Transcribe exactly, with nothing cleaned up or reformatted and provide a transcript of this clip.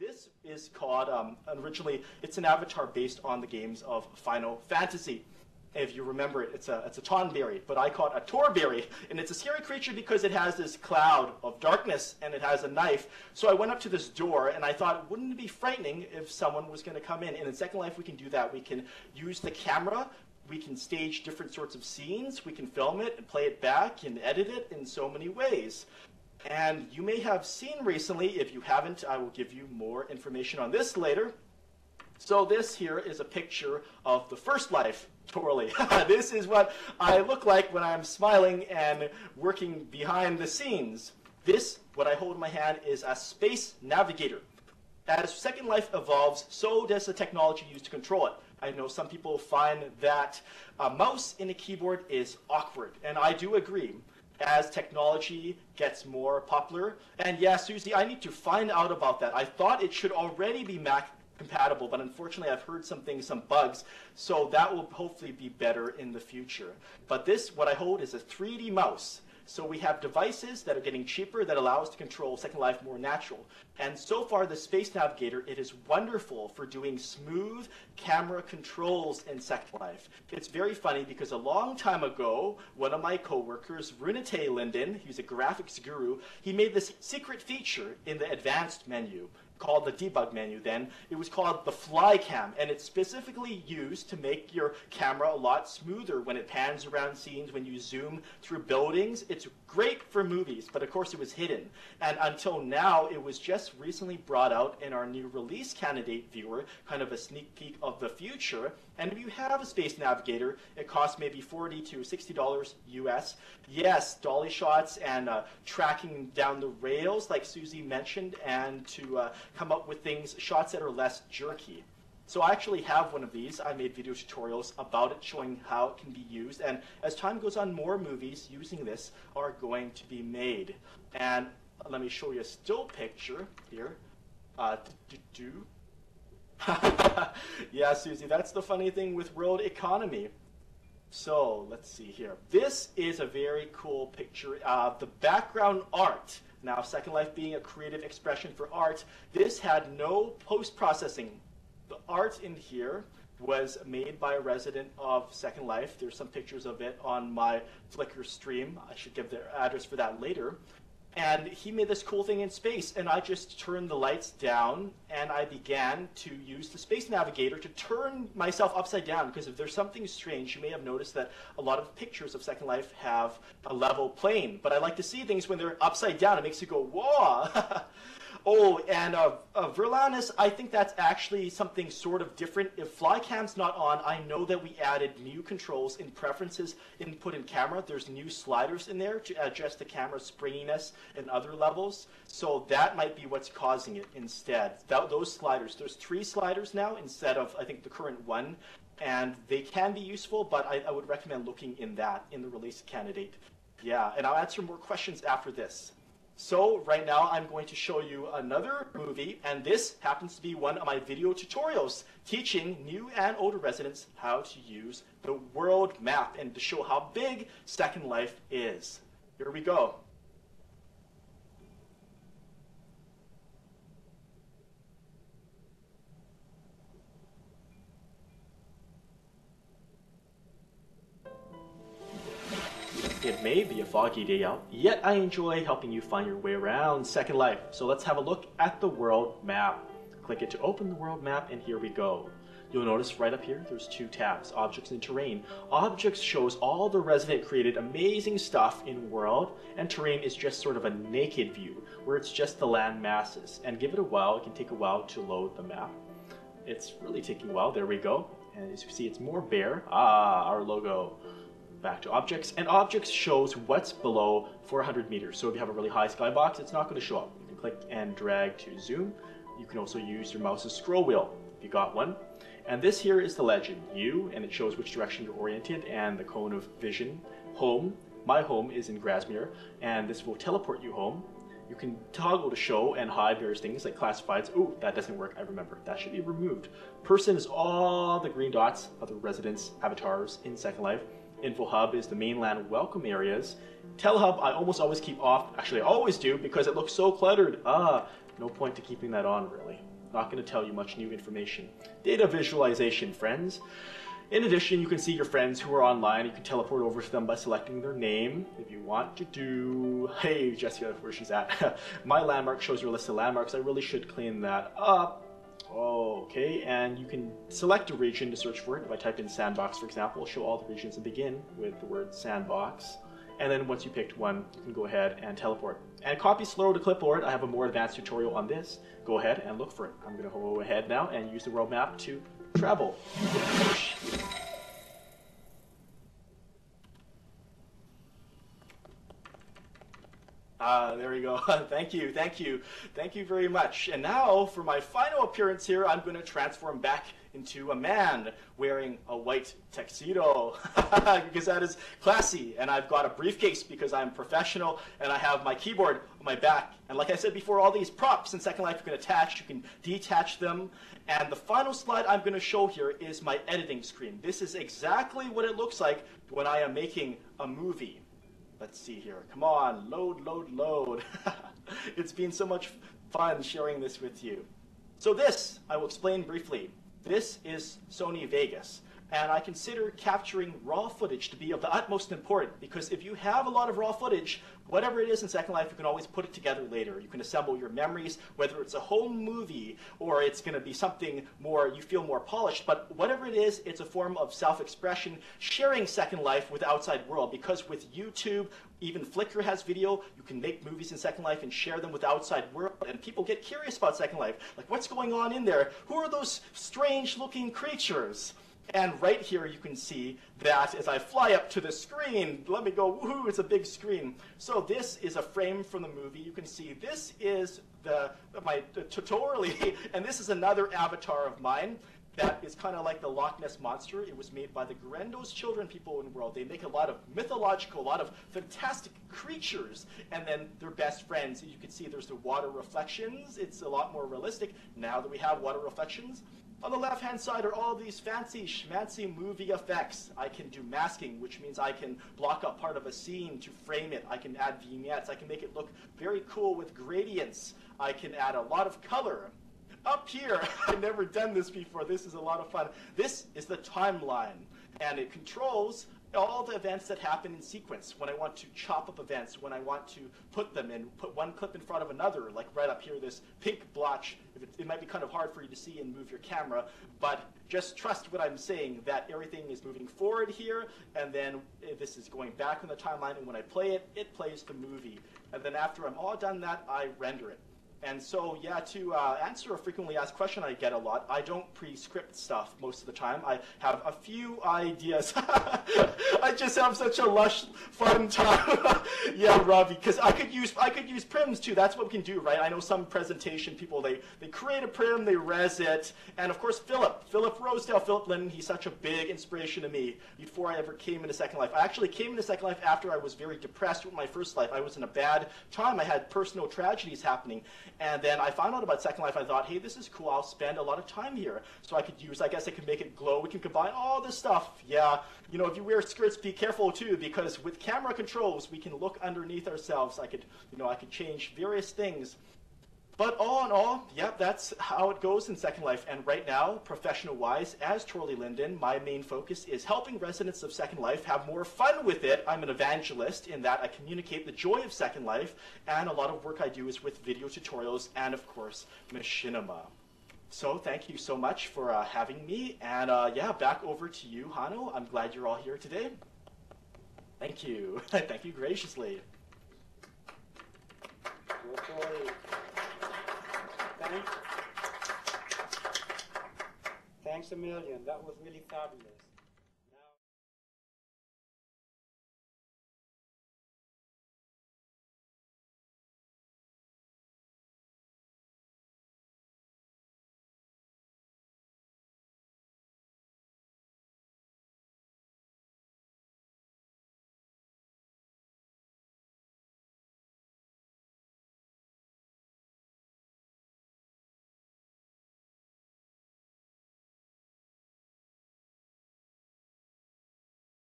This is called, um, originally, it's an avatar based on the games of Final Fantasy. If you remember it, it's a, it's a Tonberry, but I call it a Torberry. And it's a scary creature because it has this cloud of darkness and it has a knife. So I went up to this door and I thought, wouldn't it be frightening if someone was going to come in? And in Second Life, we can do that. We can use the camera. We can stage different sorts of scenes. We can film it and play it back and edit it in so many ways. And you may have seen recently, if you haven't, I will give you more information on this later. So this here is a picture of the first life, Torley. This is what I look like when I'm smiling and working behind the scenes. This, what I hold in my hand, is a Space Navigator. As Second Life evolves, so does the technology used to control it. I know some people find that a mouse in a keyboard is awkward, and I do agree. As technology gets more popular, and yeah, Susie, I need to find out about that. I thought it should already be Mac compatible, but unfortunately I've heard some things, some bugs, so that will hopefully be better in the future. But this, what I hold, is a three D mouse. So we have devices that are getting cheaper that allow us to control Second Life more natural. And so far, the Space Navigator, it is wonderful for doing smooth camera controls in Second Life. It's very funny because a long time ago, one of my coworkers, Runate Linden, he's a graphics guru, he made this secret feature in the advanced menu, called the debug menu then. It was called the FlyCam, and it's specifically used to make your camera a lot smoother when it pans around scenes, when you zoom through buildings. It's great for movies, but of course it was hidden. And until now, it was just recently brought out in our new release candidate viewer, kind of a sneak peek of the future. And if you have a Space Navigator, it costs maybe forty to sixty dollars U S. Yes, dolly shots and uh, tracking down the rails, like Susie mentioned, and to uh, come up with things, shots that are less jerky. So I actually have one of these. I made video tutorials about it, showing how it can be used. And as time goes on, more movies using this are going to be made. And let me show you a still picture here. Uh, do, do, do. Yeah, Susie, that's the funny thing with world economy. So let's see here. This is a very cool picture of uh, the background art. Now, Second Life being a creative expression for art, this had no post-processing. The art in here was made by a resident of Second Life. There's some pictures of it on my Flickr stream. I should give their address for that later. And he made this cool thing in space, and I just turned the lights down, and I began to use the Space Navigator to turn myself upside down, because if there's something strange, you may have noticed that a lot of pictures of Second Life have a level plane, but I like to see things when they're upside down. It makes you go, whoa! Oh, and uh, uh, Verlanus, I think that's actually something sort of different. If FlyCam's not on, I know that we added new controls in preferences, input and camera. There's new sliders in there to adjust the camera's springiness and other levels. So that might be what's causing it instead. That, those sliders, there's three sliders now instead of, I think, the current one. And they can be useful, but I, I would recommend looking in that, in the release candidate. Yeah, and I'll answer more questions after this. So right now I'm going to show you another movie, and this happens to be one of my video tutorials teaching new and older residents how to use the world map and to show how big Second Life is. Here we go. It may be a foggy day out, yet I enjoy helping you find your way around Second Life. So let's have a look at the world map. Click it to open the world map, and here we go. You'll notice right up here, there's two tabs, Objects and Terrain. Objects shows all the resident created amazing stuff in world, and Terrain is just sort of a naked view, where it's just the land masses. And give it a while, it can take a while to load the map. It's really taking a while, there we go. And as you see, it's more bare. Ah, our logo. Back to objects, and objects shows what's below four hundred meters. So if you have a really high skybox, it's not going to show up. You can click and drag to zoom. You can also use your mouse's scroll wheel if you got one. And this here is the legend, you, and it shows which direction you're oriented and the cone of vision. Home, my home is in Grasmere, and this will teleport you home. You can toggle to show and hide various things like classifieds. Ooh, that doesn't work, I remember. That should be removed. Person is all the green dots, other residents, avatars in Second Life. Info Hub is the mainland welcome areas. Telehub I almost always keep off. Actually, I always do because it looks so cluttered. Ah, No point to keeping that on, really. Not going to tell you much new information. Data visualization, friends. In addition, you can see your friends who are online. You can teleport over to them by selecting their name if you want to do. Hey, Jessica, where she's at. My landmark shows your list of landmarks. I really should clean that up. Oh, okay, and you can select a region to search for it. If I type in sandbox, for example, it'll show all the regions and begin with the word sandbox. And then once you picked one, you can go ahead and teleport. And copy SLurl to clipboard. I have a more advanced tutorial on this. Go ahead and look for it. I'm going to go ahead now and use the roadmap to travel. Ah, there we go. Thank you, thank you, thank you very much. And now, for my final appearance here, I'm going to transform back into a man wearing a white tuxedo because that is classy. And I've got a briefcase because I'm professional, and I have my keyboard on my back. And like I said before, all these props in Second Life you can attach, you can detach them. And the final slide I'm going to show here is my editing screen. This is exactly what it looks like when I am making a movie. Let's see here. Come on, load, load, load. It's been so much fun sharing this with you. So this, I will explain briefly. This is Sony Vegas, and I consider capturing raw footage to be of the utmost importance, because if you have a lot of raw footage, whatever it is in Second Life, you can always put it together later. You can assemble your memories, whether it's a whole movie or it's going to be something more, you feel more polished. But whatever it is, it's a form of self-expression, sharing Second Life with the outside world. Because with YouTube, even Flickr has video, you can make movies in Second Life and share them with the outside world. And people get curious about Second Life. Like, what's going on in there? Who are those strange-looking creatures? And right here you can see that as I fly up to the screen, let me go, woohoo, it's a big screen. So this is a frame from the movie. You can see this is the my the tutorially, and this is another avatar of mine that is kind of like the Loch Ness Monster. It was made by the Grendos children people in the world. They make a lot of mythological, a lot of fantastic creatures, and then they're best friends. You can see there's the water reflections. It's a lot more realistic now that we have water reflections. On the left-hand side are all these fancy schmancy movie effects. I can do masking, which means I can block up part of a scene to frame it. I can add vignettes. I can make it look very cool with gradients. I can add a lot of color. Up here, I've never done this before. This is a lot of fun. This is the timeline, and it controls all the events that happen in sequence. When I want to chop up events, when I want to put them in, put one clip in front of another, like right up here, this pink blotch, it, it might be kind of hard for you to see and move your camera, but just trust what I'm saying, that everything is moving forward here, and then this is going back in the timeline, and when I play it, it plays the movie. And then after I'm all done that, I render it. And so, yeah, to uh, answer a frequently asked question I get a lot, I don't pre-script stuff most of the time. I have a few ideas. I just have such a lush, fun time. Yeah, Robbie, because I could use I could use prims too. That's what we can do, right? I know some presentation people, they, they create a prim, they res it. And of course, Philip, Philip Rosedale, Philip Linden, he's such a big inspiration to me before I ever came into Second Life. I actually came into Second Life after I was very depressed with my first life. I was in a bad time. I had personal tragedies happening. And then I found out about Second Life. I thought, hey, this is cool. I'll spend a lot of time here. So I could use, I guess I could make it glow. We can combine all this stuff. Yeah, you know, if you wear skirts, be careful too, because with camera controls, we can look underneath ourselves. I could, you know, I could change various things. But all in all, yep, that's how it goes in Second Life. And right now, professional-wise, as Torley Linden, my main focus is helping residents of Second Life have more fun with it. I'm an evangelist in that I communicate the joy of Second Life, and a lot of work I do is with video tutorials and, of course, Machinima. So thank you so much for uh, having me. And, uh, yeah, back over to you, Hano. I'm glad you're all here today. Thank you. Thank you graciously. Thanks a million. That was really fabulous.